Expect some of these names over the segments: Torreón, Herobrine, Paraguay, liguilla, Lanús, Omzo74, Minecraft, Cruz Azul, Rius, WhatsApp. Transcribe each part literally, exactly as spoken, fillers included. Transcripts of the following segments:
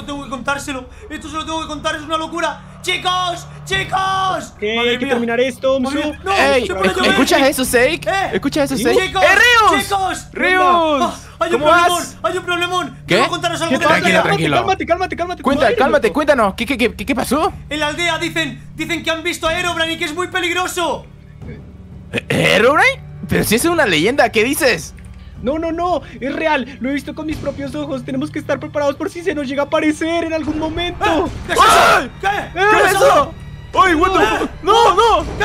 esto tengo que contárselo. Esto se lo tengo que contar, es una locura. ¡Chicos! ¡Chicos! Okay, madre, hay que mía. terminar esto, Omzo. No, ¡Ey! ¿Escuchas eso, Seik? ¿Eh? ¿Escuchas eso, Seik? ¡Chicos! ¡Eh, Rius! ¡Chicos! ¡Rius! Ah, hay un problemón, vas? hay un problemón. ¿Qué? Quiero contaros algo. ¿Qué? Tranquilo, tranquilo. Cálmate, cálmate, cálmate. Cuenta, madre, cálmate, loco. cuéntanos. ¿Qué, qué, qué, qué pasó? En la aldea dicen, dicen que han visto a Herobrine y que es muy peligroso. ¿Herobrine? Pero si es una leyenda, ¿qué dices? No, no, no, es real, lo he visto con mis propios ojos. Tenemos que estar preparados por si se nos llega a aparecer en algún momento. ¡Ah! ¿Qué es eso? ¡Ah! ¿Qué? ¿Qué es eso? ¡Ay, what the fuck! ¡No, no! ¿Qué?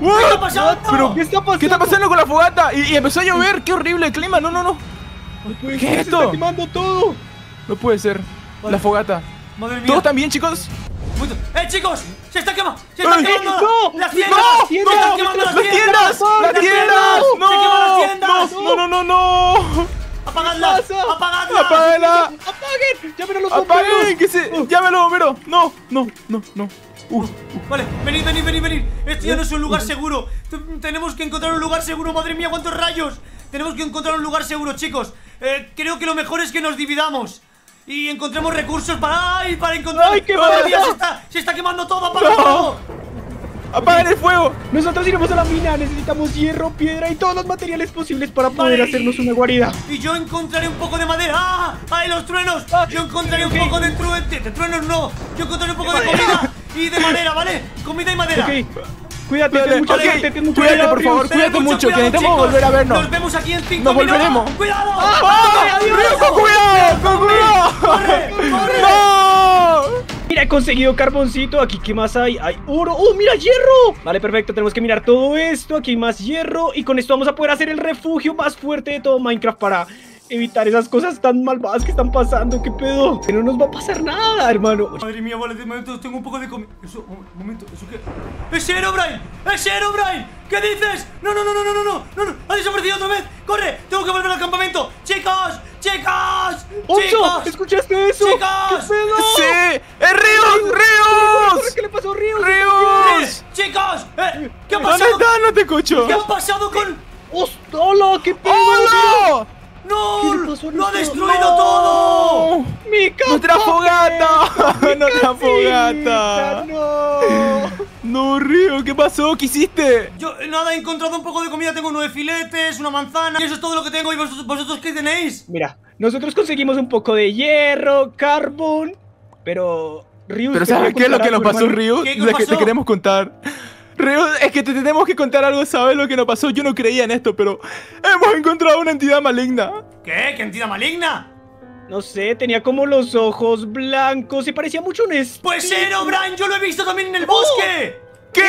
¿Qué está pasando? ¿Pero qué está pasando? ¿Qué está pasando con la fogata? Y, y empezó a llover, qué horrible el clima, no, no, no. ¿Qué es esto? Se está quemando todo. No puede ser, vale. La fogata. Madre mía. ¿Todos también, chicos? ¡Eh, chicos! ¡Se está quemando! ¡Se está quemando! ¡No! ¡Las tiendas! ¡No! ¡Se están quemando las tiendas! ¡Las tiendas! ¡Se queman las tiendas! ¡No, no, no, no! ¡Apagadlas! ¡Apagadlas! ¡Apáguenla! ¡Apaguen! ¡Llamen a los bomberos! ¡Apaguen! ¡Que se llame a los bomberos! ¡No! ¡No! ¡No! ¡No! Uh, vale, venid, venid, venid, venid. Esto ya no es un lugar seguro. Tenemos que encontrar un lugar seguro. ¡Madre mía, cuántos rayos! Tenemos que encontrar un lugar seguro, chicos. Eh, creo que lo mejor es que nos dividamos y encontremos recursos para... ¡Ay! Para encontrar... ¡Ay, qué madre mía! Se está, se está quemando todo, apaga el fuego. ¡Apaguen el fuego! Nosotros iremos a la mina, necesitamos hierro, piedra y todos los materiales posibles para poder vale. hacernos una guarida. Y yo encontraré un poco de madera. ¡Ah! ¡Ay, los truenos! Ah, yo encontraré okay. un poco de, tru de, de truenos, no. Yo encontraré un poco de comida y de madera, ¿vale? Comida y madera. Ok, cuídate, vale. ten mucha okay. gente, ten mucho cuídate, por favor, cuídate mucho, mucho cuidado, que necesitamos chicos. volver a vernos. Nos vemos aquí en cinco minutos. Nos volveremos. ¡Cuidado! ¡Ah! ¡Con cuidado! ¡Con cuidado! ¡Corre! ¡Corre! ¡No! Mira, he conseguido carboncito. Aquí, ¿qué más hay? Hay oro. ¡Oh, mira, hierro! Vale, perfecto. Tenemos que mirar todo esto. Aquí hay más hierro. Y con esto vamos a poder hacer el refugio más fuerte de todo Minecraft para evitar esas cosas tan malvadas que están pasando. ¿Qué pedo? Que no nos va a pasar nada, hermano. Madre mía, vale, de momento tengo un poco de comida. Eso, un momento, ¿eso qué? ¡Es Herobrine! ¡Es Herobrine! ¿Qué dices? ¡No, no, no, no, no, no, no! ¡No, no! ¡Ha desaparecido otra vez! ¡Corre! ¡Tengo que volver al campamento! ¡Chicos! ¡Chicos! ¡Omzo! ¿Escuchaste eso? ¡Chicos! ¿Qué pedo? ¡Sí! ¡Es Rius! ¡Rius! ¿Qué le pasó a Rius? ¡Rius! ¡Chicos! ¿Eh? ¿Qué ha pasado? ¿Dónde está? No te escucho. ¿Qué ha pasado con...? ¡Hola! ¡Qué pedo! ¡Hola! ¡No! ¡Lo ha destruido no. todo! ¡Mi casa! ¡Nuestra fogata! ¡Nuestra fogata! ¡No! ¡No, Rius! ¿Qué pasó? ¿Qué hiciste? Yo, nada, he encontrado un poco de comida. Tengo nueve filetes, una manzana. Y eso es todo lo que tengo. ¿Y vosotros, vosotros qué tenéis? Mira, nosotros conseguimos un poco de hierro, carbón. Pero... Rius, ¿Pero sabes qué es lo que nos pasó, Rius? ¿Qué pasó? Te queremos contar. Rius, es que te tenemos que contar algo, ¿sabes lo que nos pasó? Yo no creía en esto, pero hemos encontrado una entidad maligna. ¿Qué? ¿Qué entidad maligna? No sé, tenía como los ojos blancos y parecía mucho un espíritu. ¡Pues Herobrine! ¡Yo lo he visto también en el bosque! ¿Qué?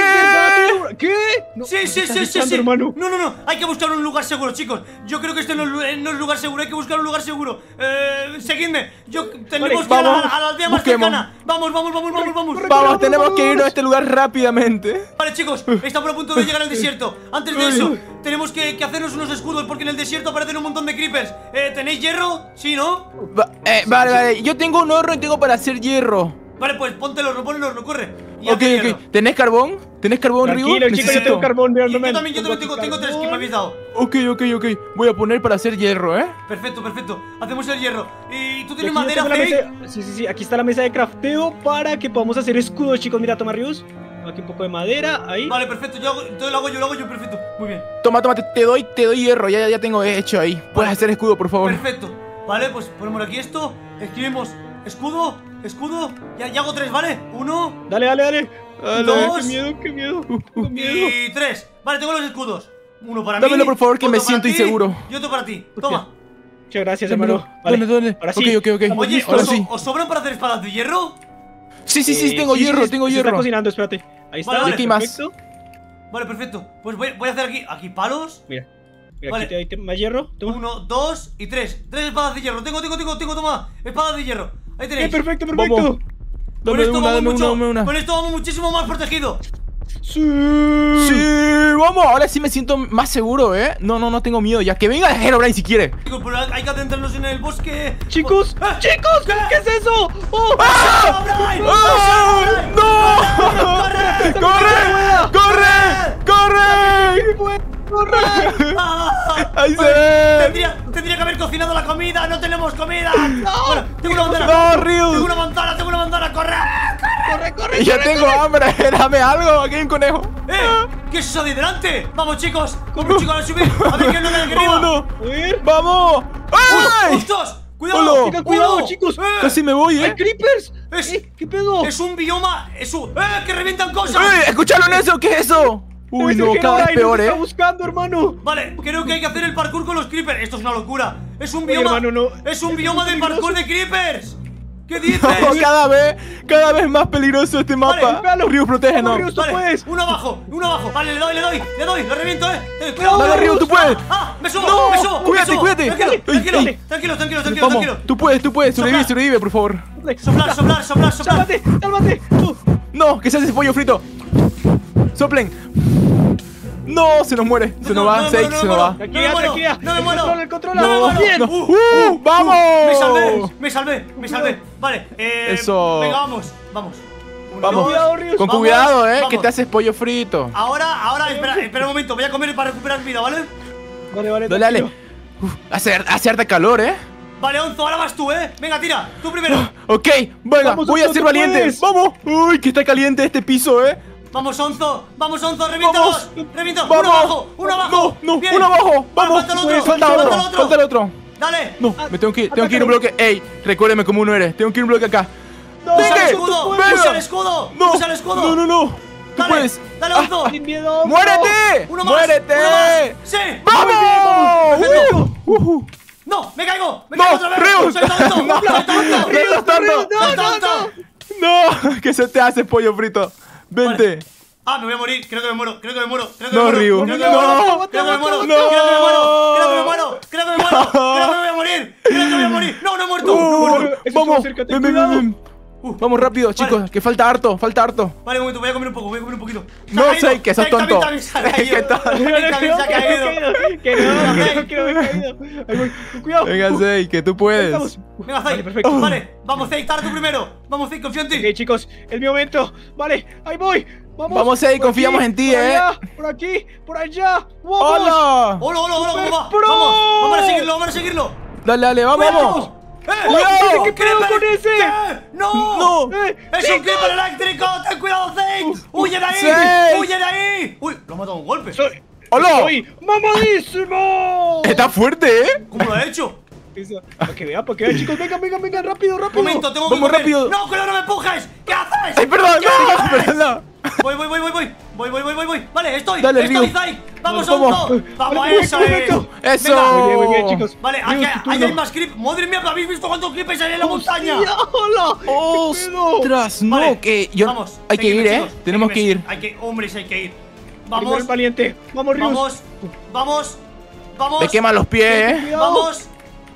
¿Qué? No, sí, sí, sí, sí, sí. Hermano. No, no, no, hay que buscar un lugar seguro, chicos. Yo creo que este no, no es lugar seguro, hay que buscar un lugar seguro. Eh, seguidme. Yo tenemos vale, que ir a, a, a la aldea más cercana. Vamos, vamos, vamos, vamos, vamos. Corre, vamos, corre, tenemos corre, que irnos a este lugar rápidamente. Vale, chicos, estamos a punto de llegar al desierto. Antes de eso, tenemos que, que hacernos unos escudos porque en el desierto aparecen un montón de creepers. Eh, ¿tenéis hierro? Sí, ¿no? Va eh, vale, vale, yo tengo un horno y tengo para hacer hierro. Vale, pues ponte el horno, ponte el horno, corre. Ok, ok, hierro. ¿Tenés carbón? ¿Tenés carbón, Rius? Tranquilo, chicos, yo tengo carbón. Yo también, yo también tengo, tengo tres que me habéis dado. Ok, ok, ok, voy a poner para hacer hierro, ¿eh? Perfecto, perfecto, hacemos el hierro. ¿Y tú tienes madera, Fake? Sí, sí, sí, aquí está la mesa de crafteo para que podamos hacer escudos, chicos. Mira, toma, Rius. Aquí un poco de madera, ahí. Vale, perfecto, yo hago, entonces lo hago yo, lo hago yo, perfecto, muy bien. Toma, toma, te, te doy, te doy hierro, ya, ya tengo hecho ahí. Puedes vale. hacer escudo, por favor. Perfecto, vale, pues ponemos aquí esto, escribimos escudo. Escudo, ya, ya hago tres, ¿vale? Uno. Dale, dale, dale. dale dos. Qué miedo, qué miedo. Uh, miedo. Y tres. Vale, tengo los escudos. Uno para Dámelo, mí. Dámelo, por favor, que me siento ti, inseguro. Y otro para ti. Toma. Okay. Muchas gracias, hermano. Vale. ¿Dónde, dónde? Ahora sí. Ok, ok, ok. Oye, ¿os, sí. ¿os sobran para hacer espadas de hierro? Sí, sí, sí, eh, tengo sí, hierro, sí, tengo se hierro. Se está cocinando, espérate. Ahí está. Vale, vale, perfecto. Más. Vale, perfecto. Pues voy, voy a hacer aquí, aquí palos. Mira. Mira, vale. Aquí te doy más hierro. Toma. Uno, dos y tres. Tres espadas de hierro. Tengo, tengo, tengo, tengo, toma. Espadas de hierro. Ahí tenéis. Eh, perfecto, perfecto. Vamos. Con dame esto una, vamos dame mucho, una, una. Con esto vamos muchísimo más protegido. Sí. Sí, vamos. Ahora sí me siento más seguro, ¿eh? No, no, no tengo miedo. Ya que venga Herobrine si quiere. Chicos, pero hay que adentrarnos en el bosque. Chicos, ¿Eh? chicos, ¿Qué? ¿qué es eso? ¡Oh! ¡Ah! ¡Herobrine! ¡Oh! ¡No! ¡Corre! ¡Corre! ¡Corre! ¡Corre! ¡Corre! ¡Corre! ¡Ah! ¡Ahí se ve! Tendría, tendría que haber cocinado la comida. ¡No tenemos comida! ¡No! Bueno, tengo una bandera. ¡No, Rius! ahora, corre. Corre, corre, corre. Yo corre, tengo corre. hambre, dame algo, aquí hay un conejo. Eh, ¿qué es eso de delante? Vamos, chicos, como chicos, a subir. A ver qué no le arriba. No, vamos. ¡Ay! ¡Justos! ¡Cuidado! Chica, ¡Cuidado, ¡Cuidado, chicos! Eh. ¡Casi me voy, eh! ¡Hay creepers! Es, eh, ¿Qué pedo? Es un bioma... Es un... ¡Eh, que revientan cosas! ¡Eh, escucharon eso! ¿Qué es eso? Uy, no, cada vez peor, eh. Está buscando, hermano. Vale, creo que hay que hacer el parkour con los creepers. Esto es una locura. Es un bioma... Oye, hermano, no. Es un bioma de parkour de creepers. ¿Qué dices? No, cada vez, cada vez más peligroso este mapa. Vale. Los Rius, protégenos. Rius, tú puedes. Uno abajo, uno abajo. Vale, le doy, le doy, le doy, lo reviento, eh. eh cuidado, dale, Rius, tú puedes. Ah, me subo, no, me subo. Cuídate, me subo. cuídate. Tranquilo, tranquilo, ey, ey. tranquilo, tranquilo, tranquilo, Vamos, tranquilo. Tú puedes, tú puedes. Sobrevive, sobrevive, por favor. Soplar, soplar, soplar, soplar. Sálvate, sálvate. Uh. No, que se hace pollo frito. Soplen. No, se nos muere, se nos va, se nos va. Tranquila, tranquila. No me muero. Controla, controla. No, bien. Uh, vamos. Me salvé, me salvé, me salvé. Vale, eh. Eso. Venga, vamos, vamos. Vamos. Con cuidado, eh, que te haces pollo frito. Ahora, ahora, espera, espera un momento, voy a comer para recuperar vida, ¿vale? Vale, vale. Dale, dale. Hace harta calor, eh. Vale, Onzo, ahora vas tú, eh. Venga, tira, tú primero. Ok, venga, voy a ser valiente. Vamos. Uy, que está caliente este piso, eh. Vamos, Onzo, vamos, Onzo, reviéntalos. Reviéntalos, uno abajo, uno abajo. No, no, Bien. uno abajo, vamos. Falta el otro, falta el otro, otro, falta el otro. Dale. No, me tengo que ir, tengo que ir un bloque. Ey, recuérdeme cómo uno eres. Tengo que ir un bloque acá. No, usa el escudo, usa el escudo, no, usa el escudo. No, no, no. Tú dale, puedes. Dale, Onzo. Ah, ah, miedo, muérete. Uno más, muérete. Uno más. Sí. Vamos. Bien, vamos. Uh, uh, uh. No, me caigo, me no, caigo otra vez. Rius. Soy tonto, soy tonto. Rius, tonto, tonto. No, que se te hace pollo frito. Vente. Vale. Ah, me voy a morir. Creo que me muero. Creo que me muero. Creo que no, me muero. Creo que me muero. Creo que me muero. Creo que me muero. Creo que me muero. Creo que me voy a morir. Creo que voy a morir. No, no he muerto. Uh, no, vamos. Ven, ven, ven. Uh, vamos rápido, vale, chicos. Que falta harto. Falta harto. Vale, un momento. Voy a comer un poco. Voy a comer un poquito. No sé, que sos tonto. ¿Qué tal? Que no, que no me he caído. Cuidado. Venga, Zay, que tú puedes. Venga, Zay. Perfecto. Vale. Vamos, Zay, tarde tú primero. Vamos, Zay, confío en ti. Ok, chicos, es mi momento. Vale, ahí voy. Vamos, Vamos Zay, confiamos aquí, en ti, por eh. Allá, por aquí, por allá. Vamos. ¡Hola! ¡Hola, hola, hola! ¿Cómo va? Pro. Vamos, vamos a seguirlo, vamos a seguirlo. Dale, dale, vamos. vamos. ¡Eh! ¡Cuidado! ¿Qué pedo con ese? ¿Qué? ¡No! ¡No! Eh, ¡Es un creeper eléctrico! ¡Ten cuidado, Zay! Uh, uh, ¡Huye de ahí! Zay. ¡Huye de ahí! ¡Uy! Lo ha matado un golpe. Soy, ¡Hola! Soy mamadísimo. Está fuerte, ¿eh? ¿Cómo lo ha hecho? Para que vea, para que vea, chicos, venga, venga, venga, rápido, rápido. Un momento, tengo que Vamos comer. rápido. No, que no me empujes. ¿Qué haces? Ay, perdón, no, perdón, no. Voy, voy, voy, voy, voy. Voy, voy, voy, voy, voy. Vale, estoy. Dale, estoy, Zay. Vamos, Onzo. Vamos, vamos a esa, eh. Eso. Muy bien, muy bien, chicos. Vale, aquí, aquí hay más creepers. Madre mía, ¿habéis visto cuántos creepers hay en la montaña? ¡Hola! ¡Ostras! No, vale, que yo. Vamos, hay que ir, eh. Tenemos que ir. Hay que, hombres, hay que ir. Vamos. Valiente. Vamos, Rius. Vamos, vamos, vamos. Te quema los pies, eh. Vamos.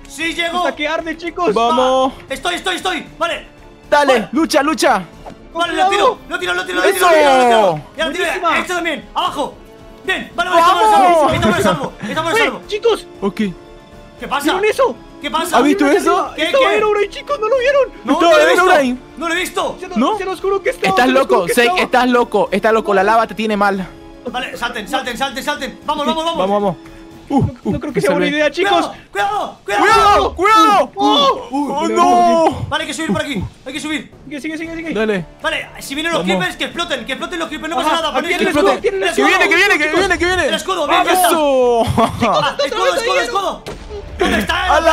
Sí, llego. Hasta que arde, chicos. Vamos. Va. Estoy, estoy, estoy. Vale. Dale, vale. lucha, lucha. Vale, lo tiro, lo tiro, lo tiro, lo tiro, lo tiro, lo tiro. Ya lo tiro. Esto también. Abajo. Bien, vale, vale, estamos en salvo. Estamos en salvo. Chicos. Ok. ¿Qué pasa? ¿Vieron eso? ¿Qué pasa? ¿Has visto eso? ¿Qué, Estaba qué? Herobrine, chicos, no lo vieron. No, no, lo he visto. No lo he visto. No. Se los juro que estaba. Estás loco, Zay, estás loco, estás loco. La lava te tiene mal. Vale, salten, salten, salten, salten. Vamos, vamos, vamos. Vamos, vamos. Uh, no, uh, no creo que sea buena idea, chicos. ¡Cuidado! ¡Cuidado! ¡Cuidado! ¡Cuidado! Uh, uh, uh, uh, ¡Oh, no! Vale, hay que subir por aquí. Hay que subir. Sigue, sigue, sigue, sigue. Dale. Vale, si vienen los Vamos. creepers, que exploten. Que exploten los creepers, no pasa nada. Pero el escudo. Que viene, que viene, que viene, que viene. El escudo, bien, ya está. Ah, escudo, escudo, escudo. ¿Dónde está el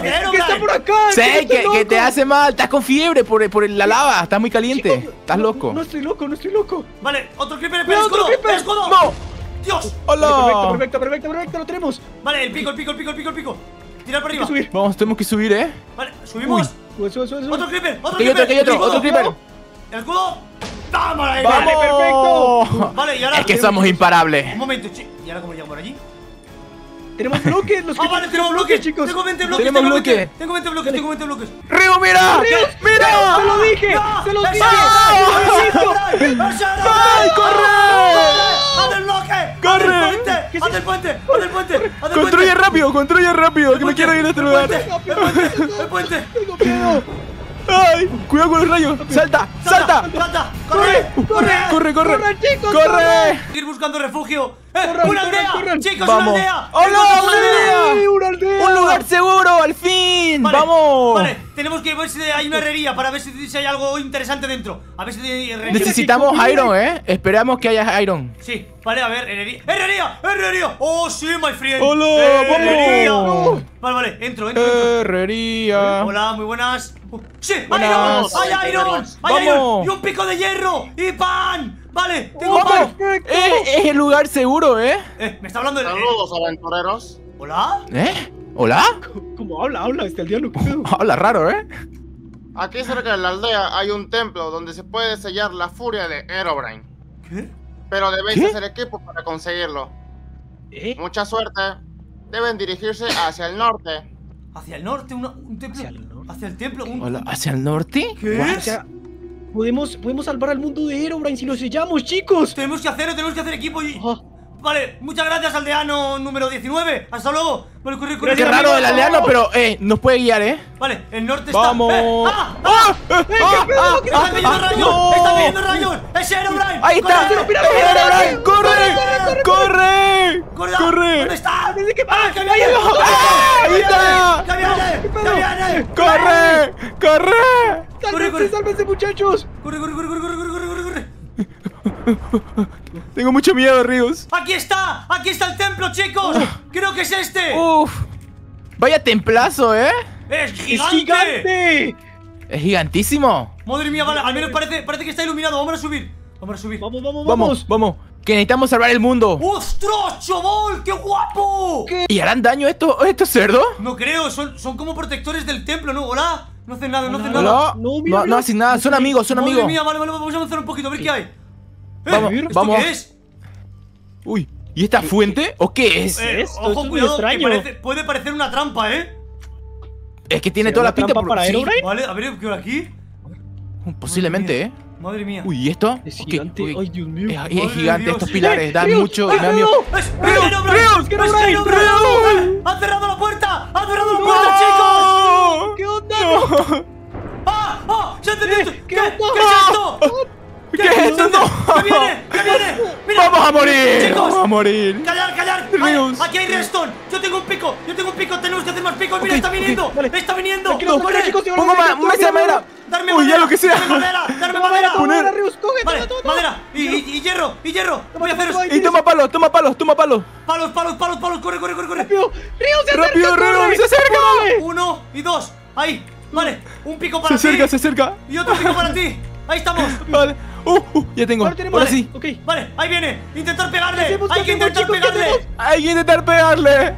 ¿Qué dices? ¿Qué está por acá? Sé que te hace mal. Estás con fiebre por la lava. Estás muy caliente. Estás loco. No estoy loco, no estoy loco. Vale, otro creeper, espera, escudo. Escudo. No. ¡Dios! ¡Hola! Perfecto, perfecto, perfecto, perfecto, lo tenemos. Vale, el pico, el pico, el pico, el pico, el pico. Tirar para arriba. Subir. Vamos, tenemos que subir, ¿eh? Vale, subimos. Uy. Sube, sube, sube. Otro creeper, otro creeper. Otro, otro, otro, otro creeper. El escudo. ¡Vamos! Vale, perfecto. Vale, y ahora. Es que somos imparables. Un momento, chicos. ¿Y ahora cómo llego por allí? Tenemos bloques, los que. Ah, vale, tenemos bloques, chicos. Tengo veinte bloques, tengo veinte bloques. Tengo veinte bloques, tengo veinte bloques. ¡Rius, mira! ¡Rius, mira! ¡Se lo dije! ¡Se lo dije! ¡Ay, corre! ¡Haz el bloque! ¡Corre! ¡Haz el puente! ¡Haz el puente! ¡Construye rápido! ¡Construye rápido! ¡Que me quiero ir a este lugar! ¡El puente! ¡El puente! ¡Tengo miedo! ¡Ay! ¡Cuidado con los rayos! ¡Salta! ¡Salta! ¡Salta! ¡Corre! ¡Corre! ¡Corre! ¡Corre! ¡Corre! ¡Ir buscando refugio! ¡Una aldea! ¡Chicos, una aldea! ¡Hola! ¡Una aldea! ¡Un lugar seguro! ¡Al fin! ¡Vamos! Tenemos que ver si hay una herrería para ver si, si hay algo interesante dentro. A ver si hay herrería. Necesitamos iron, eh. Esperamos que haya iron. Sí, vale, a ver, herrería. ¡Herrería! ¡Herrería! ¡Oh, sí, my friend! ¡Hola! ¡Herrería! ¡Vamos! Vale, vale, entro, entro. entro. Herrería. Hola, muy buenas. Oh, ¡sí! Buenas. ¡Hay iron! ¡Hay iron! ¡Hay iron! ¡Y un pico de hierro! ¡Y pan! Vale, tengo pan. Eh, es el lugar seguro, eh. Eh, me está hablando de. Saludos, aventureros. ¿Hola? ¿Eh? ¿Hola? ¿Cómo habla? Habla, este diálogo. Habla raro, ¿eh? Aquí cerca de la aldea hay un templo donde se puede sellar la furia de Herobrine. ¿Qué? Pero debéis ¿Qué? hacer equipo para conseguirlo. ¿Eh? Mucha suerte. Deben dirigirse hacia el norte. ¿Hacia el norte? Una, ¿Un templo? ¿Hacia el, norte? ¿Hacia el templo? Un... Hola, ¿hacia el norte? ¿Qué? O sea, podemos, podemos salvar al mundo de Herobrine si lo sellamos, chicos. Tenemos que hacerlo, tenemos que hacer equipo y... Oh. Vale, muchas gracias, aldeano número diecinueve. Hasta luego. Vale, corre, corre. Qué raro el aldeano, pero eh, nos puede guiar, ¿eh? Vale, el norte está... ¡Vamos! Eh, ¡Ah! ¡Ah! ¡Ah! ¡Ah! ¡Está cayendo rayón! ¡Está cayendo rayón! ¡Es Herobrine! ¡Ahí está! ¡Herobrine! ¡Corre! ¡Corre! ¡Corre! ¡Corre! ¿Dónde está? ¡Ah! ¡Que viene! ¡Ahí está! ¡Que viene! ¡Corre! ¡Corre! ¡Sálvense, sálvense, muchachos! ¡Corre, corre, corre, corre, corre, corre, corre! Tengo mucho miedo, Rius. ¡Aquí está! ¡Aquí está el templo, chicos! Uh, ¡Creo que es este! ¡Uf! ¡Vaya templazo, eh! ¡Es gigante! ¡Es gigante! ¡Es gigantísimo! ¡Madre mía, vale! Al menos parece, parece que está iluminado. ¡Vamos a subir! ¡Vamos a subir! ¡Vamos, vamos, vamos! ¡Vamos, vamos! ¡Que necesitamos salvar el mundo! ¡Ostras, chaval! ¡Qué guapo! ¿Qué? ¿Y harán daño estos, estos cerdos? No creo, son, son como protectores del templo, ¿no? ¡Hola! No hacen nada, no hacen nada. No, mira, no, no hacen nada, son amigos, son amigos. ¡Madre mía, vale, vale! Vamos a avanzar un poquito, a ver qué hay. Eh, vamos, ¿Esto vamos. qué es? Uy, ¿y esta fuente? ¿O qué es? Eh, esto, ojo, es muy extraño. Que parece, puede parecer una trampa, ¿eh? Es que tiene toda la pinta por... para sí. Vale, a ver, ¿qué hora aquí? Posiblemente, Madre ¿eh? Madre mía. Uy, ¿y esto? Es okay. gigante. Uy. Ay, Dios mío. Es, es gigante, Dios. Estos pilares dan Dios. mucho. ¡Es Rius! ¡Es Rius! ¡Han cerrado la puerta! ¡Han cerrado la puerta, chicos! ¿Qué onda? ¡Ah! ¡Ah! ¡Ya entendí esto! ¿Qué es esto? ¿Qué, ¿Qué es esto? ¡No! ¡Que viene! ¡Que viene! Mira, ¡vamos a morir! Chicos, ¡vamos a morir! ¡Callar, callar! Rius. Aquí hay redstone. Yo tengo un pico. Yo tengo un pico. Tenemos que hacer más picos. Okay, Mira, está viniendo. Okay, vale. Está viniendo. Tranquilo, vale. Tranquilo, chicos, pongo ma un mesa de madera. Darme Uy, madera. Ya lo que sea. Darme madera. Darme madera. Poner. Vale, madera. Y, y, y hierro. Y hierro. Voy a haceros. Y toma palos. Toma palos. Toma palos. Palos, palos, palos, palos. Corre, corre, corre, corre. Rápido. Rius, se acerca. Rápido, Rius, se acerca. Uno y dos. Ahí. Vale. Un pico para ti. Se acerca, se acerca. Y otro pico para ti. Ahí estamos. Vale. Uh, uh, ya tengo. Ahora, Ahora sí. Okay. Vale, ahí viene. Intentar pegarle. Hay que intentar chicos, pegarle. Hay que intentar pegarle.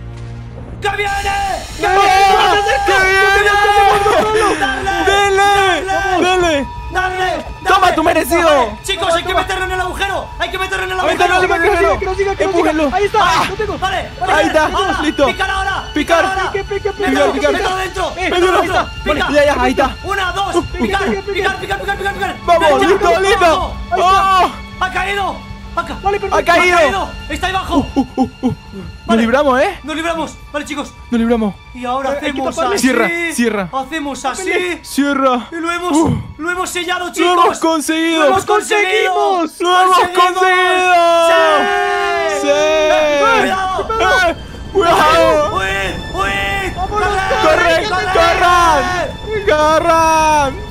¡Que viene! ¡Que viene! ¡Que viene! ¡Dale! ¡Dale! ¡Dale! ¡Toma tu merecido! Dale. Chicos, Toma, hay que meterlo en el agujero. Hay que meterlo en el agujero. Mételo, mételo, mételo, mételo. Empújalo. Ahí está. Ah. No tengo. Vale, vale. Ahí está. Ahora, listo. Picar ahora. Picar. Pique, pique, pique. Mételo, picar. Mételo dentro. Mételo. Pica. Ya, ya, ahí está. Una, dos. Picar, picar, picar, picar, picar. Vamos, listo, listo. ¡Oh! Ha caído. Vale, perfecto. Ha caído. Está ahí abajo. Uh, uh, uh, uh. Vale. Nos libramos, ¿eh? Nos libramos. Vale, chicos. Nos libramos. Y ahora eh, hacemos así. Cierra, cierra. Hacemos así. Cierra. Y lo hemos, uh. lo hemos sellado, chicos. Lo hemos conseguido. Lo hemos conseguido. Lo hemos conseguido. ¡Sí! ¡Sí! ¡Cuidado! ¡Cuidado! ¡Uy! ¡Uy! ¡Corran! ¡Corran! ¡Corran!